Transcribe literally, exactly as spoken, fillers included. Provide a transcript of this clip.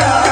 Yeah.